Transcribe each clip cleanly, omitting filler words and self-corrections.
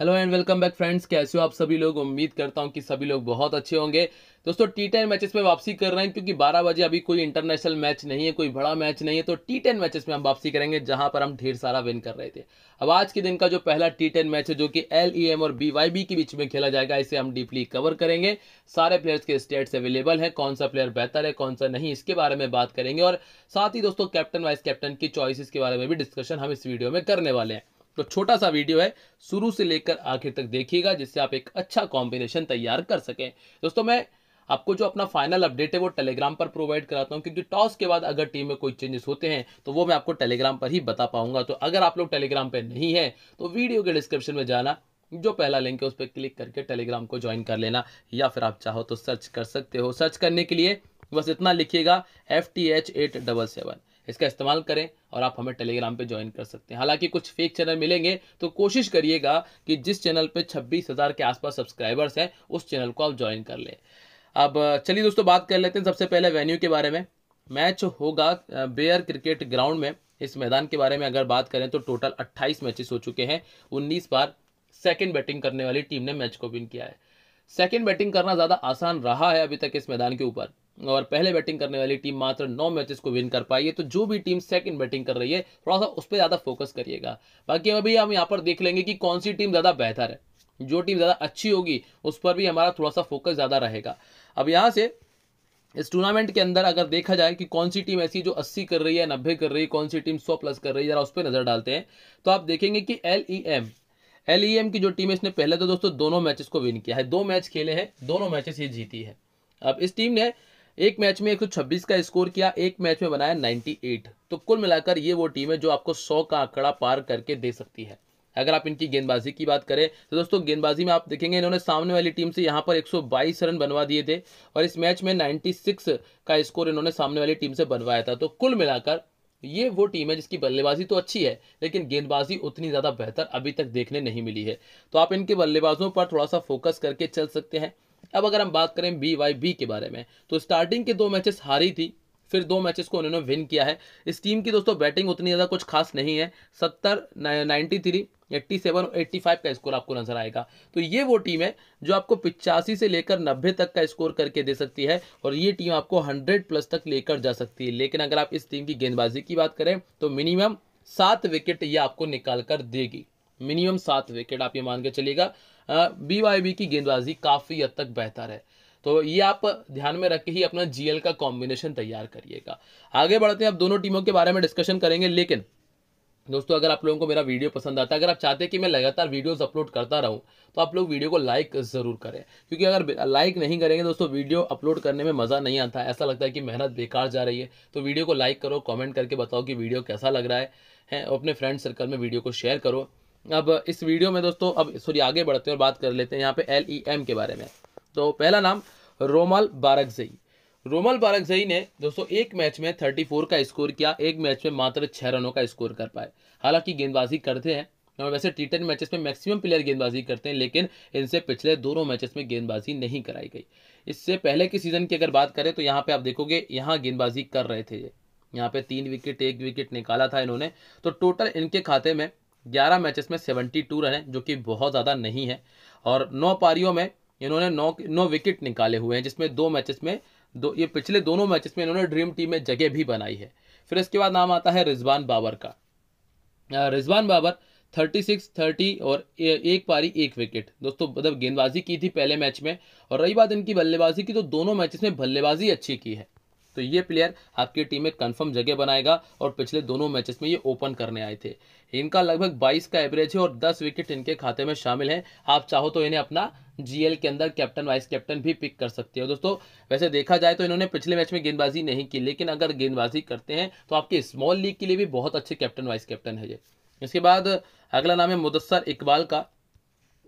Hello and welcome back friends, कैसे हो आप सभी लोग। उम्मीद करता हूं कि सभी लोग बहुत अच्छे होंगे। दोस्तों T10 मैचेस में वापसी कर रहे हैं क्योंकि 12 बजे अभी कोई इंटरनेशनल मैच नहीं है, कोई बड़ा मैच नहीं है, तो T10 मैचेस में हम वापसी करेंगे जहां पर हम ढेर सारा विन कर रहे थे। अब आज के दिन का जो पहला T10 मैच है जो कि LEM और BYB के बीच में खेला जाएगा, इसे हम डीपली कवर करेंगे। सारे प्लेयर्स के स्टेट्स अवेलेबल हैं, कौन सा प्लेयर बेहतर है कौन सा नहीं, इसके बारे में बात करेंगे और साथ ही दोस्तों कैप्टन वाइस कैप्टन की चॉइसेस के बारे में भी डिस्कशन हम इस वीडियो में करने वाले हैं। तो छोटा सा वीडियो है, शुरू से लेकर आखिर तक देखिएगा जिससे आप एक अच्छा कॉम्बिनेशन तैयार कर सकें। दोस्तों मैं आपको जो अपना फाइनल अपडेट है वो टेलीग्राम पर प्रोवाइड कराता हूं क्योंकि टॉस के बाद अगर टीम में कोई चेंजेस होते हैं तो वो मैं आपको टेलीग्राम पर ही बता पाऊंगा। तो अगर आप लोग टेलीग्राम पर नहीं है तो वीडियो के डिस्क्रिप्शन में जाना, जो पहला लिंक है उस पर क्लिक करके टेलीग्राम को ज्वाइन कर लेना, या फिर आप चाहो तो सर्च कर सकते हो। सर्च करने के लिए बस इतना लिखिएगा FTH877, इसका इस्तेमाल करें और आप हमें टेलीग्राम पे ज्वाइन कर सकते हैं। हालांकि कुछ फेक चैनल मिलेंगे तो कोशिश करिएगा कि जिस चैनल पे 26,000 के आसपास सब्सक्राइबर्स हैं उस चैनल को आप ज्वाइन कर लें। अब चलिए दोस्तों बात कर लेते हैं सबसे पहले वेन्यू के बारे में। मैच होगा बेयर क्रिकेट ग्राउंड में। इस मैदान के बारे में अगर बात करें तो टोटल 28 मैचेस हो चुके हैं। 19 बार सेकेंड बैटिंग करने वाली टीम ने मैच को विन किया है। सेकेंड बैटिंग करना ज़्यादा आसान रहा है अभी तक इस मैदान के ऊपर, और पहले बैटिंग करने वाली टीम मात्र 9 मैचेस को विन कर पाई है। तो जो भी टीम सेकंड बैटिंग कर रही है थोड़ा सा उस पर ज़्यादा फोकस करिएगा। बाकी अभी हम यहाँ पर देख लेंगे कि कौन सी टीम ज़्यादा बेहतर है, जो टीम ज़्यादा अच्छी होगी उस पर भी हमारा थोड़ा सा फोकस ज़्यादा रहेगा। अब यहाँ से इस टूर्नामेंट के अंदर अगर देखा जाए कि कौन सी टीम ऐसी जो 80 कर रही है, 90 कर रही है, कौन सी टीम 100 प्लस कर रही है, जरा उस पर नज़र डालते हैं तो आप देखेंगे कि LEM की जो टीम है इसने पहले तो दोस्तों दोनों मैचेस को विन किया है। 2 मैच खेले हैं, दोनों मैचेस ये जीती है। अब इस टीम ने एक मैच में 126 का स्कोर किया, एक मैच में बनाया 98। तो कुल मिलाकर ये वो टीम है जो आपको 100 का आंकड़ा पार करके दे सकती है। अगर आप इनकी गेंदबाजी की बात करें तो दोस्तों गेंदबाजी में आप देखेंगे इन्होंने सामने वाली टीम से यहाँ पर 122 रन बनवा दिए थे और इस मैच में 96 का स्कोर इन्होंने सामने वाली टीम से बनवाया था। तो कुल मिलाकर ये वो टीम है जिसकी बल्लेबाजी तो अच्छी है लेकिन गेंदबाजी उतनी ज़्यादा बेहतर अभी तक देखने नहीं मिली है। तो आप इनके बल्लेबाजों पर थोड़ा सा फोकस करके चल सकते हैं। अब अगर हम बात करें BYB के बारे में तो स्टार्टिंग के 2 मैचेस हारी थी, फिर 2 मैचेस को उन्होंने विन किया है। इस टीम की दोस्तों बैटिंग उतनी ज़्यादा कुछ खास नहीं है। 70, 93, 87 और 85 का स्कोर आपको नजर आएगा। तो ये वो टीम है जो आपको 85 से लेकर 90 तक का स्कोर करके दे सकती है और ये टीम आपको 100 प्लस तक लेकर जा सकती है। लेकिन अगर आप इस टीम की गेंदबाजी की बात करें तो मिनिमम 7 विकेट ये आपको निकाल कर देगी। मिनिमम 7 विकेट आप ये मान के चलिएगा। BYB की गेंदबाजी काफ़ी हद तक बेहतर है, तो ये आप ध्यान में रख के ही अपना GL का कॉम्बिनेशन तैयार करिएगा। आगे बढ़ते हैं, अब दोनों टीमों के बारे में डिस्कशन करेंगे। लेकिन दोस्तों अगर आप लोगों को मेरा वीडियो पसंद आता है, अगर आप चाहते हैं कि मैं लगातार वीडियोस अपलोड करता रहूं, तो आप लोग वीडियो को लाइक ज़रूर करें क्योंकि अगर लाइक नहीं करेंगे दोस्तों वीडियो अपलोड करने में मज़ा नहीं आता, ऐसा लगता है कि मेहनत बेकार जा रही है। तो वीडियो को लाइक करो, कॉमेंट करके बताओ कि वीडियो कैसा लग रहा है, अपने फ्रेंड सर्कल में वीडियो को शेयर करो। अब इस वीडियो में दोस्तों आगे बढ़ते हैं और बात कर लेते हैं यहाँ पे LEM के बारे में। तो पहला नाम रोमल बारगजई। रोमल बारगजई ने दोस्तों एक मैच में 34 का स्कोर किया, एक मैच में मात्र 6 रनों का स्कोर कर पाए। हालांकि गेंदबाजी करते हैं और वैसे T10 मैचेस में मैक्सिमम प्लेयर गेंदबाजी करते हैं, लेकिन इनसे पिछले दोनों मैचेस में गेंदबाजी नहीं कराई गई। इससे पहले के सीजन की अगर बात करें तो यहाँ पर आप देखोगे यहाँ गेंदबाजी कर रहे थे, यहाँ पर 3 विकेट 1 विकेट निकाला था इन्होंने। तो टोटल इनके खाते में 11 मैचेस में 72 रन हैं जो कि बहुत ज़्यादा नहीं है, और 9 पारियों में इन्होंने 9 विकेट निकाले हुए हैं, जिसमें 2 मैचेस में ये पिछले दोनों मैचेस में इन्होंने ड्रीम टीम में जगह भी बनाई है। फिर इसके बाद नाम आता है रिजवान बाबर का। रिजवान बाबर 36, 30 और 1 पारी 1 विकेट दोस्तों मतलब गेंदबाजी की थी पहले मैच में। और रही बात इनकी बल्लेबाजी की, तो दोनों मैचेस में बल्लेबाजी अच्छी की है, तो ये प्लेयर आपकी टीम में कंफर्म जगह बनाएगा। और पिछले दोनों मैचेस में ये ओपन करने आए थे। इनका लगभग 22 का एवरेज है और 10 विकेट इनके खाते में शामिल हैं। आप चाहो तो इन्हें अपना GL के अंदर कैप्टन वाइस कैप्टन भी पिक कर सकते हो। दोस्तों वैसे देखा जाए तो इन्होंने पिछले मैच में गेंदबाजी नहीं की, लेकिन अगर गेंदबाजी करते हैं तो आपके स्मॉल लीग के लिए भी बहुत अच्छे कैप्टन वाइस कैप्टन है ये। इसके बाद अगला नाम है मुदस्सर इकबाल का।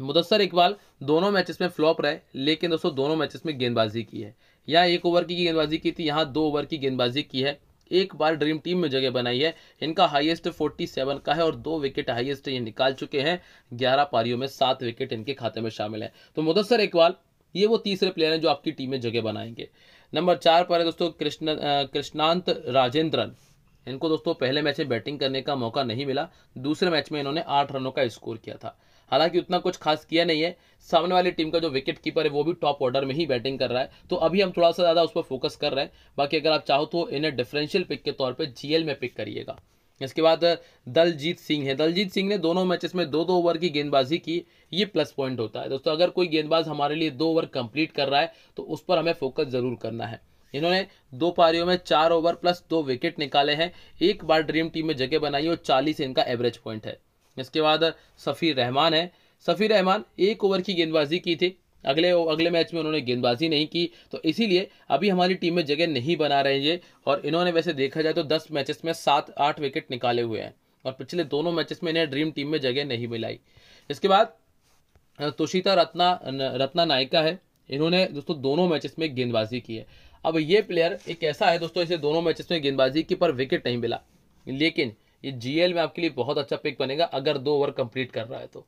मुदस्सर इकबाल दोनों मैचेस में फ्लॉप रहे, लेकिन दोस्तों दोनों मैचेस में गेंदबाजी की है। यहाँ 1 ओवर की गेंदबाजी की थी, यहाँ 2 ओवर की गेंदबाजी की है, एक बार ड्रीम टीम में जगह बनाई है। इनका हाईएस्ट 47 का है और 2 विकेट हाईएस्ट ये निकाल चुके हैं। 11 पारियों में 7 विकेट इनके खाते में शामिल है। तो मुदस्सर इकबाल ये वो तीसरे प्लेयर हैं जो आपकी टीम में जगह बनाएंगे। नंबर 4 पर है दोस्तों कृष्णांत राजेंद्रन। इनको दोस्तों पहले मैच में बैटिंग करने का मौका नहीं मिला, दूसरे मैच में इन्होंने 8 रनों का स्कोर किया था। हालांकि उतना कुछ खास किया नहीं है। सामने वाली टीम का जो विकेट कीपर है वो भी टॉप ऑर्डर में ही बैटिंग कर रहा है, तो अभी हम थोड़ा सा ज़्यादा उस पर फोकस कर रहे हैं। बाकी अगर आप चाहो तो इन्हें डिफरेंशियल पिक के तौर पर GL में पिक करिएगा। इसके बाद दलजीत सिंह है। दलजीत सिंह ने दोनों मैचेस में 2-2 ओवर की गेंदबाजी की, ये प्लस पॉइंट होता है दोस्तों। अगर कोई गेंदबाज हमारे लिए 2 ओवर कंप्लीट कर रहा है तो उस पर हमें फोकस ज़रूर करना है। इन्होंने 2 पारियों में 4 ओवर प्लस 2 विकेट निकाले हैं, एक बार ड्रीम टीम में जगह बनाई और 40 इनका एवरेज पॉइंट है। इसके बाद सफ़ीर रहमान है। सफ़ीर रहमान 1 ओवर की गेंदबाजी की थी, अगले मैच में उन्होंने गेंदबाजी नहीं की, तो इसीलिए अभी हमारी टीम में जगह नहीं बना रहे ये। और इन्होंने वैसे देखा जाए तो 10 मैचेस में 7-8 विकेट निकाले हुए हैं और पिछले दोनों मैचेस में इन्हें ड्रीम टीम में जगह नहीं मिलाई। इसके बाद तुषिता रत्ना नायका है। इन्होंने दोस्तों दोनों मैचेस में गेंदबाजी की है। अब ये प्लेयर एक ऐसा है दोस्तों, इसे दोनों मैचेस में गेंदबाजी की पर विकेट नहीं मिला, लेकिन ये GL में आपके लिए बहुत अच्छा पिक बनेगा अगर 2 ओवर कंप्लीट कर रहा है तो।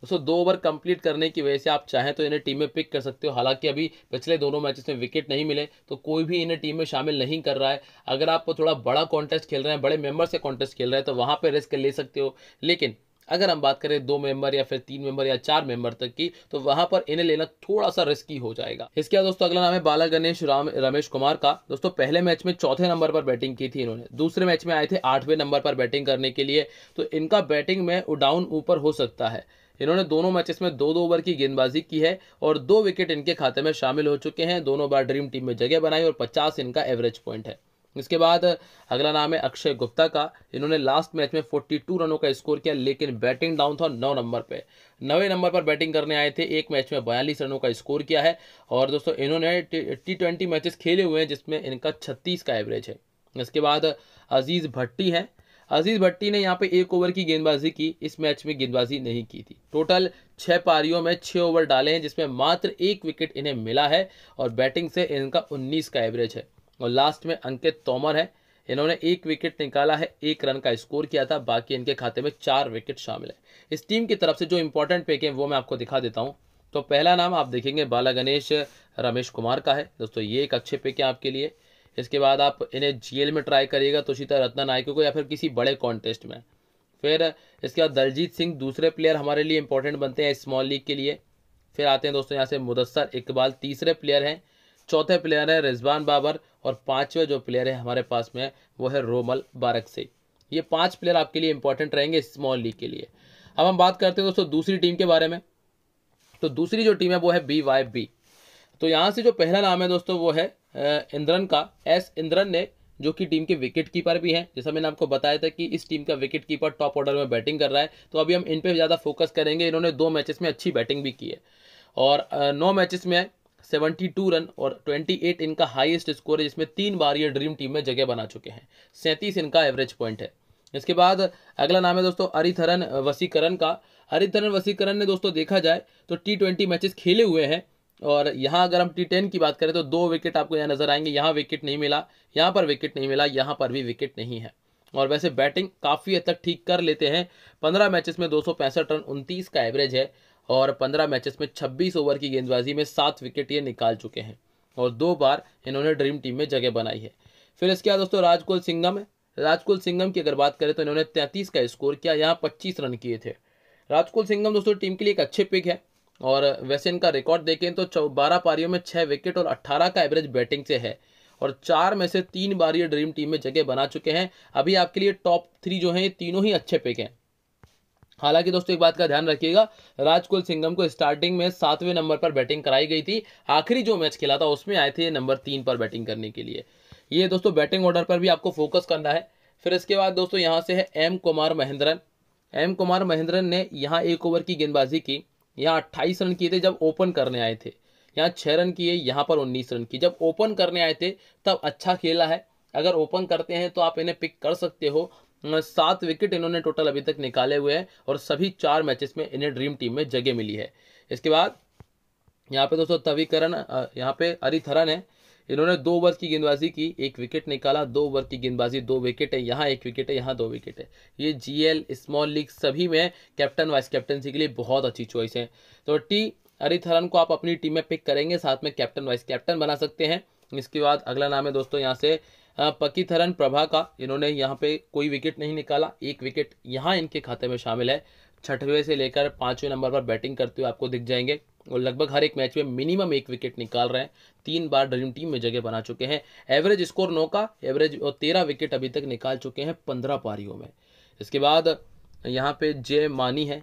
दोस्तों 2 ओवर कंप्लीट करने की वजह से आप चाहें तो इन्हें टीम में पिक कर सकते हो। हालांकि अभी पिछले दोनों मैचेस में विकेट नहीं मिले तो कोई भी इन्हें टीम में शामिल नहीं कर रहा है। अगर आप थोड़ा बड़ा कॉन्टेस्ट खेल रहे हैं, बड़े मेंबर से कॉन्टेस्ट खेल रहे हैं, तो वहाँ पर रिस्क ले सकते हो। लेकिन अगर हम बात करें 2 मेंबर या फिर 3 मेंबर या 4 मेंबर तक की, तो वहाँ पर इन्हें लेना थोड़ा सा रिस्की हो जाएगा। इसके बाद दोस्तों अगला नाम है बाला गणेश रमेश कुमार का। दोस्तों पहले मैच में 4थे नंबर पर बैटिंग की थी इन्होंने, दूसरे मैच में आए थे 8वें नंबर पर बैटिंग करने के लिए, तो इनका बैटिंग में डाउन ऊपर हो सकता है। इन्होंने दोनों मैचेस में 2-2 ओवर की गेंदबाजी की है और 2 विकेट इनके खाते में शामिल हो चुके हैं। दोनों बार ड्रीम टीम में जगह बनाई और 50 इनका एवरेज पॉइंट है। इसके बाद अगला नाम है अक्षय गुप्ता का। इन्होंने लास्ट मैच में 42 रनों का स्कोर किया, लेकिन बैटिंग डाउन था 9 नंबर पे। 9वें नंबर पर बैटिंग करने आए थे, एक मैच में 42 रनों का स्कोर किया है। और दोस्तों इन्होंने T20 मैचेस खेले हुए हैं जिसमें इनका 36 का एवरेज है। इसके बाद अजीज़ भट्टी हैं। अजीज़ भट्टी ने यहाँ पे 1 ओवर की गेंदबाजी की, इस मैच में गेंदबाजी नहीं की थी। टोटल 6 पारियों में 6 ओवर डाले हैं जिसमें मात्र 1 विकेट इन्हें मिला है और बैटिंग से इनका 19 का एवरेज है। और लास्ट में अंकित तोमर है। इन्होंने 1 विकेट निकाला है, 1 रन का स्कोर किया था, बाकी इनके खाते में 4 विकेट शामिल है। इस टीम की तरफ से जो इंपॉर्टेंट पिक है वो मैं आपको दिखा देता हूँ। तो पहला नाम आप देखेंगे बाला गणेश रमेश कुमार का है दोस्तों, ये एक अच्छे पिक है आपके लिए। इसके बाद आप इन्हें GL में ट्राई करिएगा, तुषिता रत्ना नायक को या फिर किसी बड़े कॉन्टेस्ट में। फिर इसके बाद दलजीत सिंह दूसरे प्लेयर हमारे लिए इंपॉर्टेंट बनते हैं स्मॉल लीग के लिए। फिर आते हैं दोस्तों यहाँ से मुदस्सर इकबाल तीसरे प्लेयर हैं। चौथे प्लेयर है रिजवान बाबर और 5वें जो प्लेयर है हमारे पास में वो है रोमल बारगज़ई। ये 5 प्लेयर आपके लिए इंपॉर्टेंट रहेंगे स्मॉल लीग के लिए। अब हम बात करते हैं दोस्तों दूसरी टीम के बारे में। तो दूसरी जो टीम है वो है BYB। तो यहाँ से जो पहला नाम है दोस्तों वो है इंद्रन का। S इंद्रन ने, जो कि टीम के विकेट कीपर भी हैं, जैसा मैंने आपको बताया था कि इस टीम का विकेट कीपर टॉप ऑर्डर में बैटिंग कर रहा है, तो अभी हम इन पे ज़्यादा फोकस करेंगे। इन्होंने 2 मैचेस में अच्छी बैटिंग भी की है और 9 मैचेस में 72 रन और 28 इनका हाईएस्ट स्कोर है, जिसमें 3 बार ये ड्रीम टीम में जगह बना चुके हैं। 37 इनका एवरेज पॉइंट है। इसके बाद अगला नाम है दोस्तों अरिथरन वसीकरण का। अरिथरन वसीकरण ने दोस्तों देखा जाए तो T20 मैचेस खेले हुए हैं और यहाँ अगर हम T10 की बात करें तो 2 विकेट आपको यहाँ नजर आएंगे। यहाँ विकेट नहीं मिला, यहाँ पर विकेट नहीं मिला, यहाँ पर भी विकेट नहीं है। और वैसे बैटिंग काफ़ी हद तक ठीक कर लेते हैं। 15 मैचेस में 265 रन 29 का एवरेज है और 15 मैचेस में 26 ओवर की गेंदबाजी में 7 विकेट ये निकाल चुके हैं और 2 बार इन्होंने ड्रीम टीम में जगह बनाई है। फिर इसके बाद दोस्तों राजकुल सिंघम है। राजकुल सिंघम की अगर बात करें तो इन्होंने 33 का स्कोर किया, यहाँ 25 रन किए थे। राजकुल सिंघम दोस्तों टीम के लिए एक अच्छे पिक है और वैसे इनका रिकॉर्ड देखें तो 12 पारियों में 6 विकेट और 18 का एवरेज बैटिंग से है और 4 में से 3 बार ये ड्रीम टीम में जगह बना चुके हैं। अभी आपके लिए टॉप 3 जो हैं ये तीनों ही अच्छे पिक हैं। हालांकि दोस्तों एक बात का ध्यान रखिएगा, राजकुल सिंघम को स्टार्टिंग में 7वें नंबर पर बैटिंग कराई गई थी। आखिरी जो मैच खेला था उसमें आए थे नंबर 3 पर बैटिंग करने के लिए। ये दोस्तों बैटिंग ऑर्डर पर भी आपको फोकस करना है। फिर इसके बाद दोस्तों यहाँ से है M कुमार महेंद्रन। M कुमार महेंद्रन ने यहाँ 1 ओवर की गेंदबाजी की, यहाँ 28 रन किए थे जब ओपन करने आए थे, यहाँ 6 रन किए, यहाँ पर 19 रन किए। जब ओपन करने आए थे तब अच्छा खेला है। अगर ओपन करते हैं तो आप इन्हें पिक कर सकते हो। 7 विकेट इन्होंने टोटल अभी तक निकाले हुए हैं और सभी 4 मैचेस में इन्हें ड्रीम टीम में जगह मिली है। इसके बाद यहाँ पे दोस्तों अरिथरन है। इन्होंने 2 ओवर की गेंदबाजी की, 1 विकेट निकाला, 2 ओवर की गेंदबाजी 2 विकेट है, यहाँ 1 विकेट है, यहाँ 2 विकेट है। ये GL स्मॉल लीग सभी में कैप्टन वाइस कैप्टनसी के लिए बहुत अच्छी चॉइस है। तो T अरिथरन को आप अपनी टीम में पिक करेंगे, साथ में कैप्टन वाइस कैप्टन बना सकते हैं। इसके बाद अगला नाम है दोस्तों यहाँ से पकीथरन प्रभा का। इन्होंने यहाँ पे कोई विकेट नहीं निकाला, 1 विकेट यहाँ इनके खाते में शामिल है। छठवें से लेकर पाँचवें नंबर पर बैटिंग करते हुए आपको दिख जाएंगे और लगभग हर एक मैच में मिनिमम एक विकेट निकाल रहे हैं। 3 बार ड्रीम टीम में जगह बना चुके हैं। एवरेज स्कोर 9 का एवरेज और 13 विकेट अभी तक निकाल चुके हैं 15 पारियों में। इसके बाद यहाँ पे जय मानी है,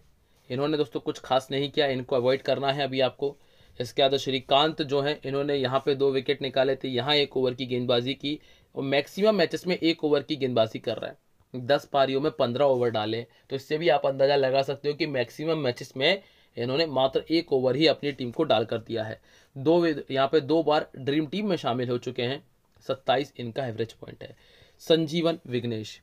इन्होंने दोस्तों कुछ खास नहीं किया, इनको अवॉइड करना है अभी आपको। इसके बाद श्रीकांत जो हैं, इन्होंने यहाँ पे 2 विकेट निकाले थे, यहाँ 1 ओवर की गेंदबाजी की और मैक्सिमम मैचेस में 1 ओवर की गेंदबाजी कर रहे हैं। 10 पारियों में 15 ओवर डाले, तो इससे भी आप अंदाज़ा लगा सकते हो कि मैक्सिमम मैचेस में इन्होंने मात्र 1 ओवर ही अपनी टीम को डाल कर दिया है। यहाँ पे दो बार ड्रीम टीम में शामिल हो चुके हैं। 27 इनका एवरेज पॉइंट है। संजीवन विग्नेश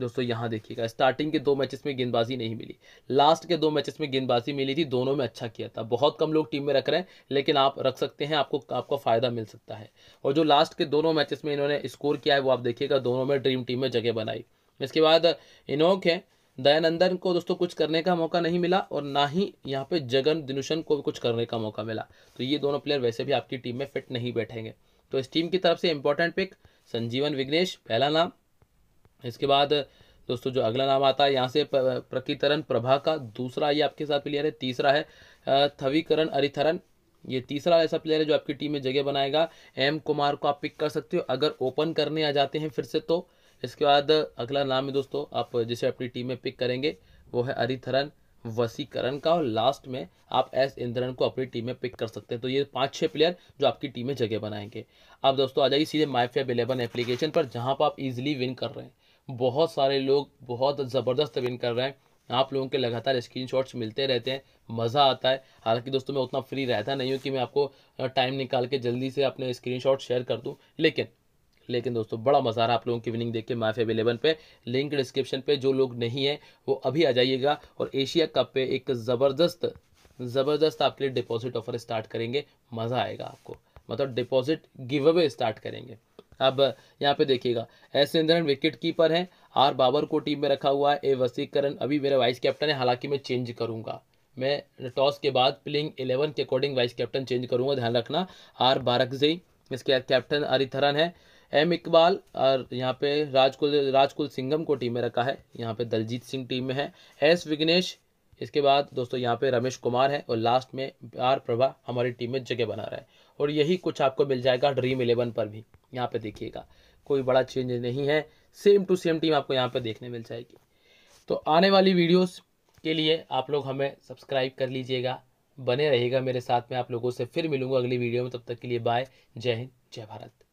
दोस्तों यहाँ देखिएगा, स्टार्टिंग के 2 मैचेस में गेंदबाजी नहीं मिली, लास्ट के 2 मैचेस में गेंदबाजी मिली थी, दोनों में अच्छा किया था। बहुत कम लोग टीम में रख रहे हैं, लेकिन आप रख सकते हैं, आपका फ़ायदा मिल सकता है। और जो लास्ट के दोनों मैचेस में इन्होंने स्कोर किया है वो आप देखिएगा, दोनों में ड्रीम टीम में जगह बनाई। इसके बाद इनोक है, दयानंदन को दोस्तों कुछ करने का मौका नहीं मिला और ना ही यहाँ पे जगन दिनुशन को भी कुछ करने का मौका मिला, तो ये दोनों प्लेयर वैसे भी आपकी टीम में फिट नहीं बैठेंगे। तो इस टीम की तरफ से इम्पोर्टेंट पिक संजीवन विग्नेश पहला नाम। इसके बाद दोस्तों जो अगला नाम आता है यहाँ से प्रकीतरण प्रभा का, दूसरा ये आपके साथ प्लेयर है। तीसरा है थविकरण अरिथरन, ये तीसरा ऐसा प्लेयर है जो आपकी टीम में जगह बनाएगा। एम कुमार को आप पिक कर सकते हो अगर ओपन करने आ जाते हैं फिर से तो। इसके बाद अगला नाम है दोस्तों आप जिसे अपनी टीम में पिक करेंगे वो है अरिथरन वसीकरण का, और लास्ट में आप एस इंद्रन को अपनी टीम में पिक कर सकते हैं। तो ये 5-6 प्लेयर जो आपकी टीम में जगह बनाएंगे। आप दोस्तों आ जाइए सीधे MyFab11 एप्लीकेशन पर, जहाँ पर आप ईजिली विन कर रहे हैं। बहुत सारे लोग बहुत ज़बरदस्त विन कर रहे हैं, आप लोगों के लगातार स्क्रीनशॉट्स मिलते रहते हैं, मज़ा आता है। हालांकि दोस्तों मैं उतना फ्री रहता नहीं हूँ कि मैं आपको टाइम निकाल के जल्दी से अपने स्क्रीनशॉट शेयर कर दूँ, लेकिन दोस्तों बड़ा मज़ा आ रहा है आप लोगों की विनिंग देख के। MyFab11 पे लिंक डिस्क्रिप्शन पे, जो लोग नहीं हैं वो अभी आ जाइएगा। और एशिया कप पे एक ज़बरदस्त आपके लिए डिपॉजिट ऑफर स्टार्ट करेंगे, मज़ा आएगा आपको, मतलब डिपॉजिट गिव अवे स्टार्ट करेंगे। अब यहाँ पे देखिएगा एस इंद्रन विकेट कीपर हैं, आर बाबर को टीम में रखा हुआ है, ए वसीकरण अभी मेरा वाइस कैप्टन है, हालांकि मैं चेंज करूँगा, मैं टॉस के बाद प्लेइंग 11 के अकॉर्डिंग वाइस कैप्टन चेंज करूँगा, ध्यान रखना। आर बारगजई इसके कैप्टन अरिथरन है, एम इकबाल और यहाँ पे राजकुल सिंघम को टीम में रखा है, यहाँ पे दलजीत सिंह टीम में है, एस विग्नेश इसके बाद दोस्तों यहाँ पे रमेश कुमार है और लास्ट में आर प्रभा हमारी टीम में जगह बना रहा है। और यही कुछ आपको मिल जाएगा ड्रीम11 पर भी, यहाँ पे देखिएगा कोई बड़ा चेंज नहीं है, सेम टू सेम टीम आपको यहाँ पे देखने मिल जाएगी। तो आने वाली वीडियोस के लिए आप लोग हमें सब्सक्राइब कर लीजिएगा, बने रहिएगा मेरे साथ में। आप लोगों से फिर मिलूंगा अगली वीडियो में, तब तक के लिए बाय, जय हिंद, जय भारत।